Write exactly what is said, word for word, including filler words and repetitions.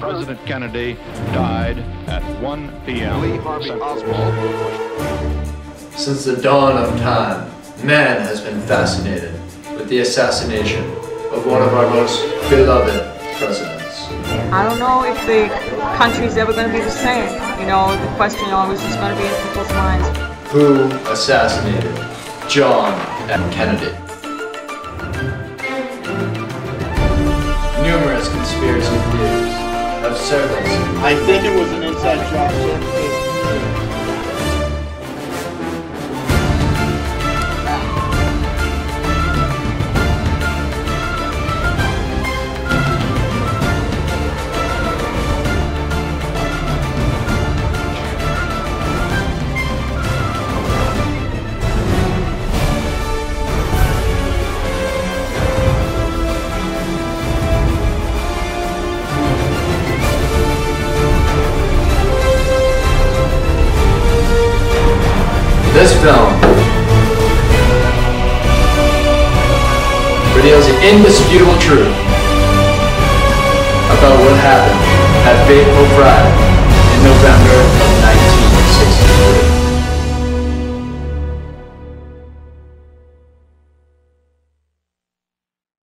President Kennedy died at one P M Lee Harvey Oswald. Since the dawn of time, man has been fascinated with the assassination of one of our most beloved presidents. I don't know if the country's ever going to be the same. You know, the question always is going to be in people's minds. Who assassinated John F. Kennedy? Numerous conspiracy theories of service. I think it was an inside job. This film reveals the indisputable truth about what happened at Fateful Friday in November